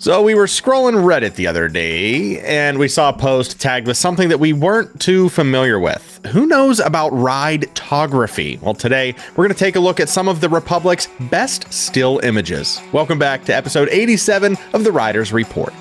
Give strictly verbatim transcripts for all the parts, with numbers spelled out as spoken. So we were scrolling Reddit the other day, and we saw a post tagged with something that we weren't too familiar with. Who knows about ridetography? Well, today we're going to take a look at some of the Republic's best still images. Welcome back to episode eighty-seven of The Rider's Report.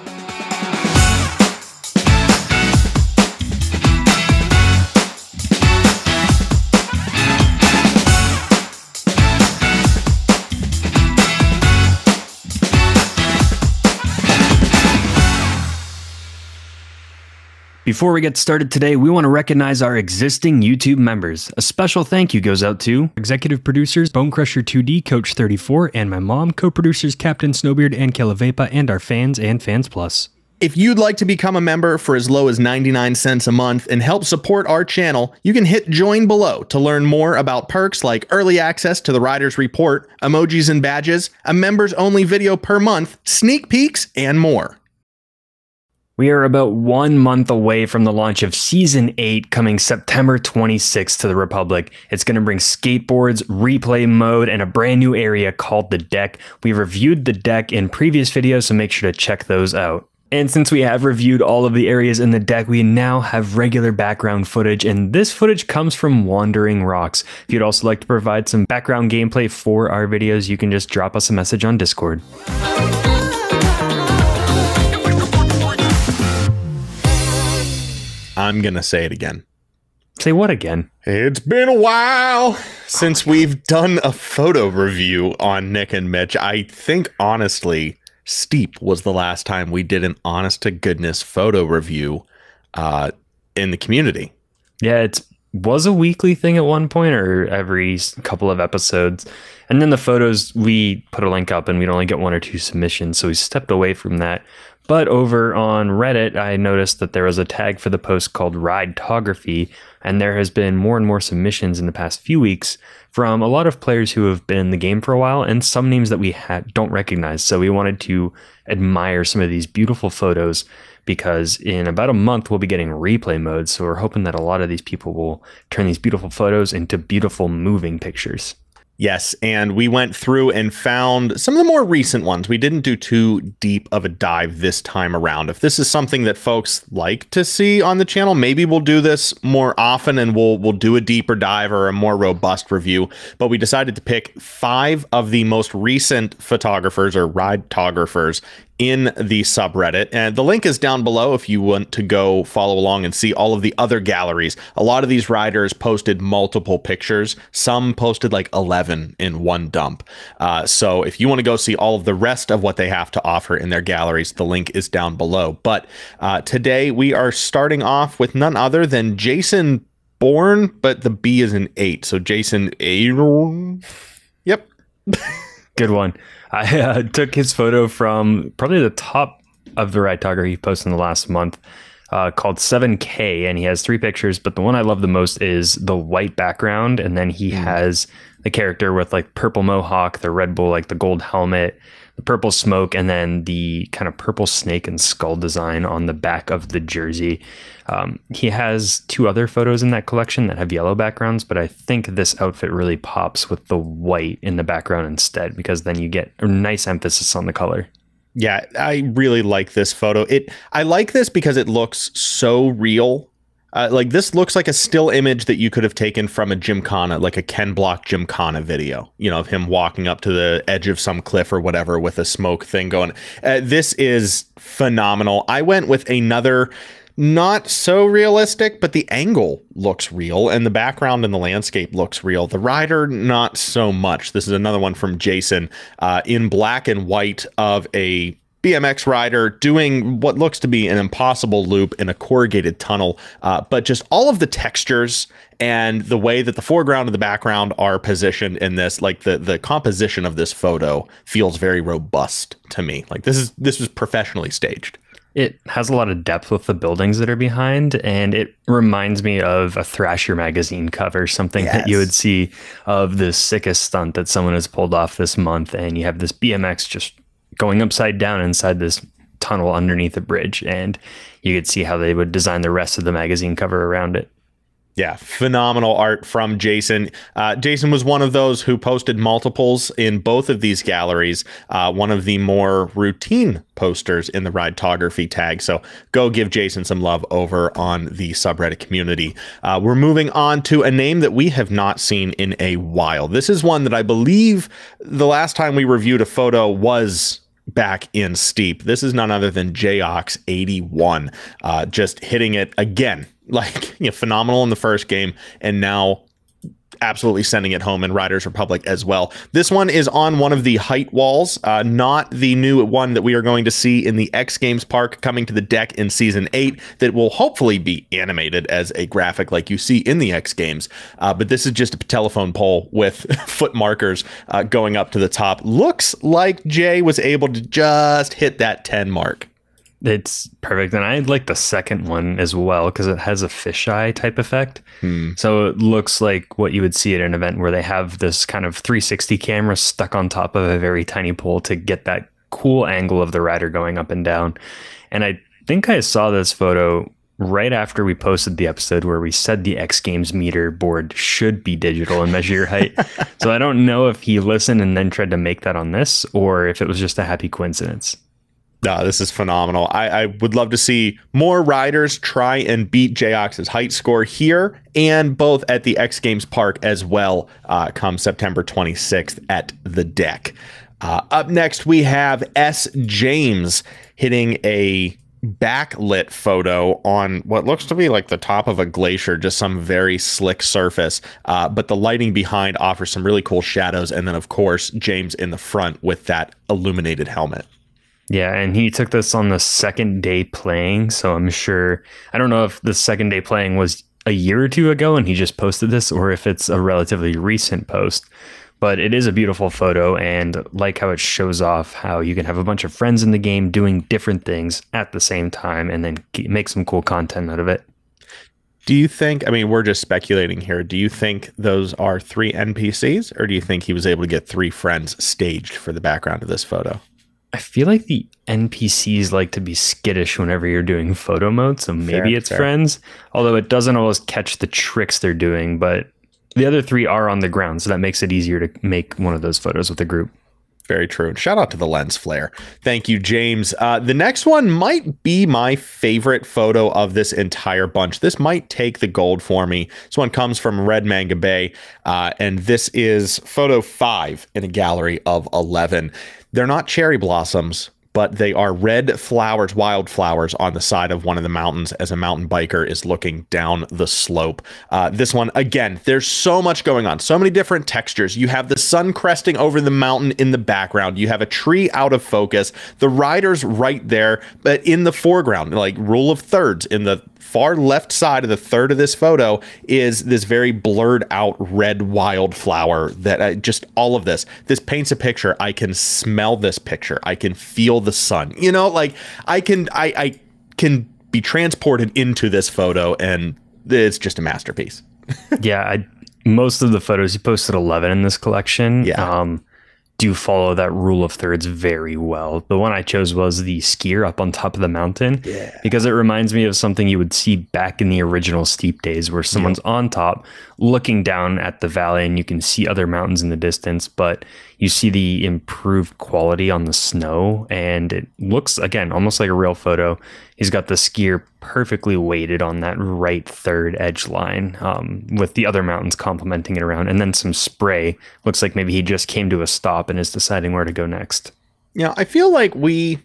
Before we get started today, we want to recognize our existing YouTube members. A special thank you goes out to executive producers Bonecrusher two D, Coach thirty-four, and my mom, co-producers Captain Snowbeard and Kalavepa, and our fans and Fans Plus. If you'd like to become a member for as low as ninety-nine cents a month and help support our channel, you can hit join below to learn more about perks like early access to the Rider's Report, emojis and badges, a members-only video per month, sneak peeks, and more. We are about one month away from the launch of Season eight coming September twenty-sixth to the Republic. It's going to bring skateboards, replay mode, and a brand new area called the Deck. We reviewed the Deck in previous videos, so make sure to check those out. And since we have reviewed all of the areas in the Deck, we now have regular background footage, and this footage comes from Wandering Rocks. If you'd also like to provide some background gameplay for our videos, you can just drop us a message on Discord. I'm going to say it again. Say what again? It's been a while since oh we've done a photo review on Nick and Mitch. I think, honestly, Steep was the last time we did an honest-to-goodness photo review uh, in the community. Yeah, it was a weekly thing at one point or every couple of episodes. And then the photos, we put a link up and we'd only get one or two submissions, so we stepped away from that. But over on Reddit, I noticed that there was a tag for the post called Ridetography, and there has been more and more submissions in the past few weeks from a lot of players who have been in the game for a while and some names that we ha don't recognize. So we wanted to admire some of these beautiful photos because in about a month, we'll be getting replay mode. So we're hoping that a lot of these people will turn these beautiful photos into beautiful moving pictures. Yes, and we went through and found some of the more recent ones. We didn't do too deep of a dive this time around. If this is something that folks like to see on the channel, maybe we'll do this more often and we'll we'll do a deeper dive or a more robust review. But we decided to pick five of the most recent photographers or ridetographers in the subreddit, and the link is down below if you want to go follow along and see all of the other galleries. A lot of these riders posted multiple pictures. Some posted like eleven in one dump. Uh, so if you want to go see all of the rest of what they have to offer in their galleries, the link is down below. But uh, today we are starting off with none other than Jason Bourne, but the B is an eight. So Jason Aaron. Yep. Good one. I uh, took his photo from probably the top of the ridetography post in the last month uh, called seven K, and he has three pictures, but the one I love the most is the white background, and then he has the character with like purple mohawk, the Red Bull, like the gold helmet, the purple smoke, and then the kind of purple snake and skull design on the back of the jersey. Um, he has two other photos in that collection that have yellow backgrounds, but I think this outfit really pops with the white in the background instead, because then you get a nice emphasis on the color. Yeah, I really like this photo. It I like this because it looks so real. Uh, like this looks like a still image that you could have taken from a Gymkhana, like a Ken Block Gymkhana video, you know, of him walking up to the edge of some cliff or whatever with a smoke thing going. Uh, this is phenomenal. I went with another, not so realistic, but the angle looks real and the background and the landscape looks real. The rider, not so much. This is another one from Jason uh, in black and white of a B M X rider doing what looks to be an impossible loop in a corrugated tunnel, uh, but just all of the textures and the way that the foreground and the background are positioned in this, like the the composition of this photo feels very robust to me. Like this is this was professionally staged. It has a lot of depth with the buildings that are behind, and it reminds me of a Thrasher magazine cover, something yes. that you would see of the sickest stunt that someone has pulled off this month, and you have this B M X just going upside down inside this tunnel underneath a bridge, and you could see how they would design the rest of the magazine cover around it. Yeah, phenomenal art from Jason. Uh, Jason was one of those who posted multiples in both of these galleries, uh, one of the more routine posters in the Ridetography tag. So go give Jason some love over on the subreddit community. Uh, we're moving on to a name that we have not seen in a while. This is one that I believe the last time we reviewed a photo was back in Steep. This is none other than J O X eighty-one, uh, just hitting it again. Like, you know, phenomenal in the first game, and now absolutely sending it home in Riders Republic as well. This one is on one of the height walls, uh, not the new one that we are going to see in the X Games Park coming to the deck in Season eight that will hopefully be animated as a graphic like you see in the X Games. Uh, but this is just a telephone pole with foot markers uh, going up to the top. Looks like Jay was able to just hit that ten mark. It's perfect, and I like the second one as well because it has a fisheye type effect. Hmm. So it looks like what you would see at an event where they have this kind of three sixty camera stuck on top of a very tiny pole to get that cool angle of the rider going up and down. And I think I saw this photo right after we posted the episode where we said the X Games meter board should be digital and measure your height. So I don't know if he listened and then tried to make that on this, or if it was just a happy coincidence. No, this is phenomenal. I, I would love to see more riders try and beat J O X's height score here and both at the X Games Park as well, uh, come September twenty-sixth at the deck. Uh, up next, we have S. James hitting a backlit photo on what looks to be like the top of a glacier, just some very slick surface, uh, but the lighting behind offers some really cool shadows. And then, of course, James in the front with that illuminated helmet. Yeah, and he took this on the second day playing, so I'm sure... I don't know if the second day playing was a year or two ago and he just posted this, or if it's a relatively recent post. But it is a beautiful photo, and like how it shows off how you can have a bunch of friends in the game doing different things at the same time and then make some cool content out of it. Do you think... I mean, we're just speculating here. Do you think those are three N P Cs, or do you think he was able to get three friends staged for the background of this photo? I feel like the N P Cs like to be skittish whenever you're doing photo mode, so maybe fair, it's fair. Friends, although it doesn't always catch the tricks they're doing, but the other three are on the ground, so that makes it easier to make one of those photos with a group. Very true. And shout out to the lens flare. Thank you, James. Uh, the next one might be my favorite photo of this entire bunch. This might take the gold for me. This one comes from Red Manga Bay, uh, and this is photo five in a gallery of eleven. They're not cherry blossoms, but they are red flowers, wildflowers on the side of one of the mountains as a mountain biker is looking down the slope. Uh, this one, again, there's so much going on, so many different textures. You have the sun cresting over the mountain in the background. You have a tree out of focus. The rider's right there, but in the foreground, like rule of thirds, in the far left side of the third of this photo is this very blurred out red wildflower that I, just all of this. This paints a picture. I can smell this picture. I can feel the sun, you know, like I can, I, I can be transported into this photo, and it's just a masterpiece. Yeah. I, most of the photos you posted eleven in this collection. Yeah. Um, do follow that rule of thirds very well. The one I chose was the skier up on top of the mountain, yeah, because it reminds me of something you would see back in the original Steep days where someone's yeah. on top looking down at the valley and you can see other mountains in the distance, but you see the improved quality on the snow, and it looks, again, almost like a real photo. He's got the skier perfectly weighted on that right third edge line, um, with the other mountains complementing it around. And then some spray. Looks like maybe he just came to a stop and is deciding where to go next. Yeah, I feel like we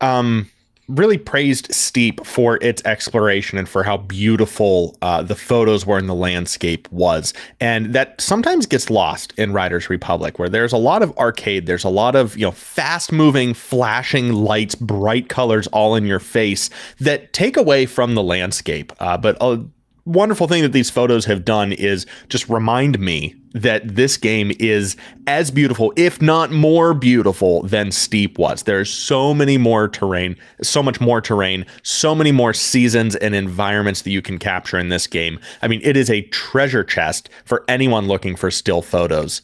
um, really praised Steep for its exploration and for how beautiful uh, the photos were and the landscape was. And that sometimes gets lost in Riders Republic, where there's a lot of arcade. There's a lot of, you know, fast moving, flashing lights, bright colors all in your face that take away from the landscape. Uh, but a wonderful thing that these photos have done is just remind me that this game is as beautiful, if not more beautiful, than Steep was. There's so many more terrain, so much more terrain, so many more seasons and environments that you can capture in this game. I mean, it is a treasure chest for anyone looking for still photos.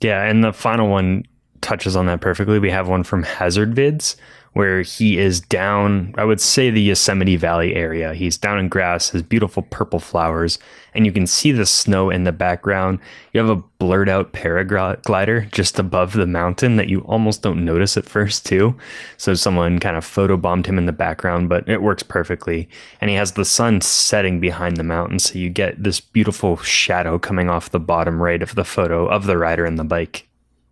Yeah, and the final one touches on that perfectly. We have one from Hazard Vids, where he is down, I would say, the Yosemite Valley area. He's down in grass, has beautiful purple flowers, and you can see the snow in the background. You have a blurred out paraglider just above the mountain that you almost don't notice at first too. So someone kind of photobombed him in the background, but it works perfectly. And he has the sun setting behind the mountain, so you get this beautiful shadow coming off the bottom right of the photo of the rider and the bike.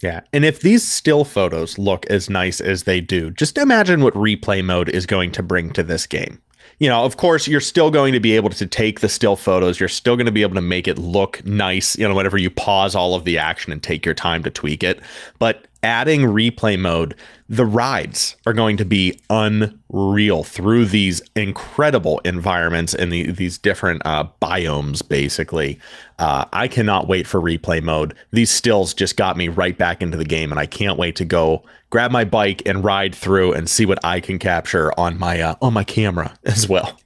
Yeah, and if these still photos look as nice as they do, just imagine what replay mode is going to bring to this game. You know, of course, you're still going to be able to take the still photos. You're still going to be able to make it look nice, you know, whenever you pause all of the action and take your time to tweak it. But adding replay mode, the rides are going to be unreal through these incredible environments and the, these different uh, biomes, basically. Uh, I cannot wait for replay mode. These stills just got me right back into the game, and I can't wait to go grab my bike and ride through and see what I can capture on my uh, on my camera as well.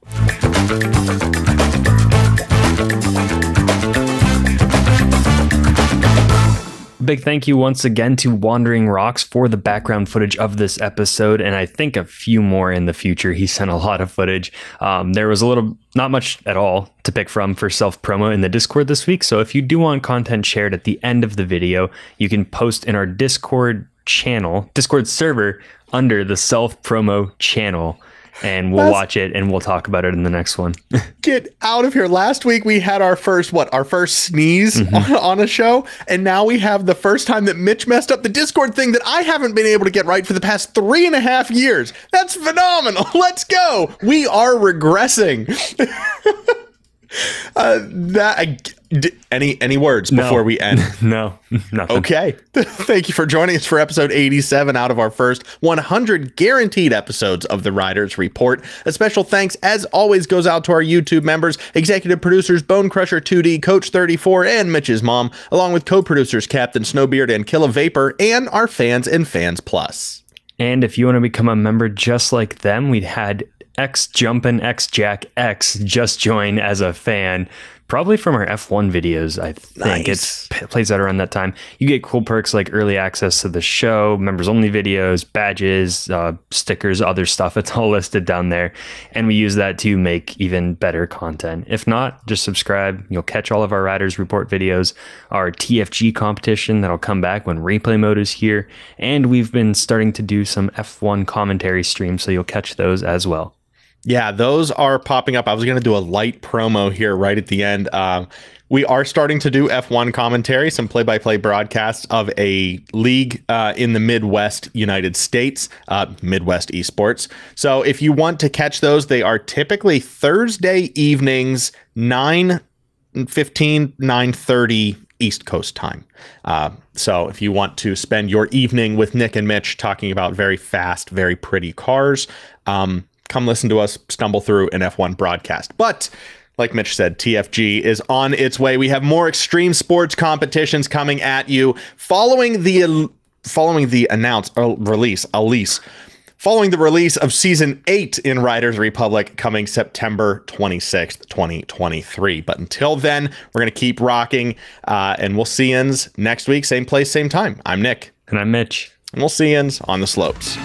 Big thank you once again to Wandering Rocks for the background footage of this episode, and I think a few more in the future. He sent a lot of footage. Um, there was a little, not much at all to pick from for self-promo in the Discord this week, so if you do want content shared at the end of the video, you can post in our Discord channel, Discord server, under the self-promo channel. And we'll That's, watch it and we'll talk about it in the next one. Get out of here. Last week we had our first, what, our first sneeze mm-hmm. on, on a show. And now we have the first time that Mitch messed up the Discord thing that I haven't been able to get right for the past three and a half years. That's phenomenal. Let's go. We are regressing. uh, that I, d any any words no. before we end? No, nothing. Okay. Thank you for joining us for episode eighty-seven out of our first one hundred guaranteed episodes of The Rider's Report. A special thanks, as always, goes out to our YouTube members, executive producers Bonecrusher two D, Coach thirty-four, and Mitch's mom, along with co-producers Captain Snowbeard and Kalavepa, and our fans and Fans Plus. And if you want to become a member just like them, we've had X Jumpin' X Jack X just join as a fan, probably from our F one videos. I think nice. It plays out around that time. You get cool perks like early access to the show, members only videos, badges, uh, stickers, other stuff. It's all listed down there, and we use that to make even better content. If not, just subscribe. You'll catch all of our Riders Report videos, our T F G competition that'll come back when replay mode is here, and we've been starting to do some F one commentary streams, so you'll catch those as well. Yeah, those are popping up. I was going to do a light promo here right at the end. Um, we are starting to do F one commentary, some play-by-play broadcasts of a league uh, in the Midwest United States, uh, Midwest eSports. So if you want to catch those, they are typically Thursday evenings, nine fifteen, nine thirty East Coast time. Uh, so if you want to spend your evening with Nick and Mitch talking about very fast, very pretty cars, um, come listen to us stumble through an F one broadcast. But like Mitch said, T F G is on its way. We have more extreme sports competitions coming at you following the following the announced uh, release, release, following the release of season eight in Riders Republic coming September twenty-sixth, twenty twenty-three. But until then, we're going to keep rocking, uh, and we'll see yins next week. Same place, same time. I'm Nick. And I'm Mitch. And we'll see yins on the slopes.